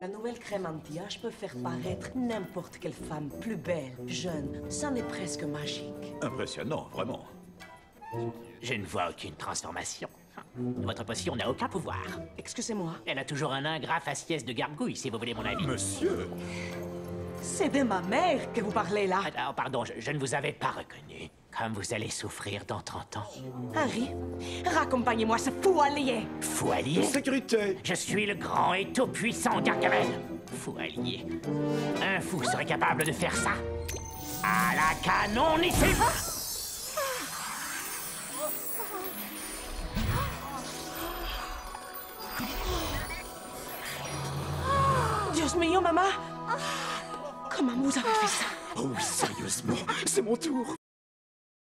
La nouvelle crème anti-âge peut faire paraître n'importe quelle femme plus belle, jeune. Ça en est presque magique. Impressionnant, vraiment. Je ne vois aucune transformation. Votre potion n'a aucun pouvoir. Excusez-moi. Elle a toujours un ingrat faciès de gargouille, si vous voulez mon avis. Monsieur! C'est de ma mère que vous parlez là. Ah, pardon, je ne vous avais pas reconnu. Comme vous allez souffrir dans 30 ans. Harry, raccompagnez-moi ce fou allié. Fou allié? Sécurité! Je suis le grand et tout-puissant Gargamel. Fou allié. Un fou serait capable de faire ça? À la canon, ici! Dios mio, maman! Comment vous avez fait ça? Oh, sérieusement, c'est mon tour.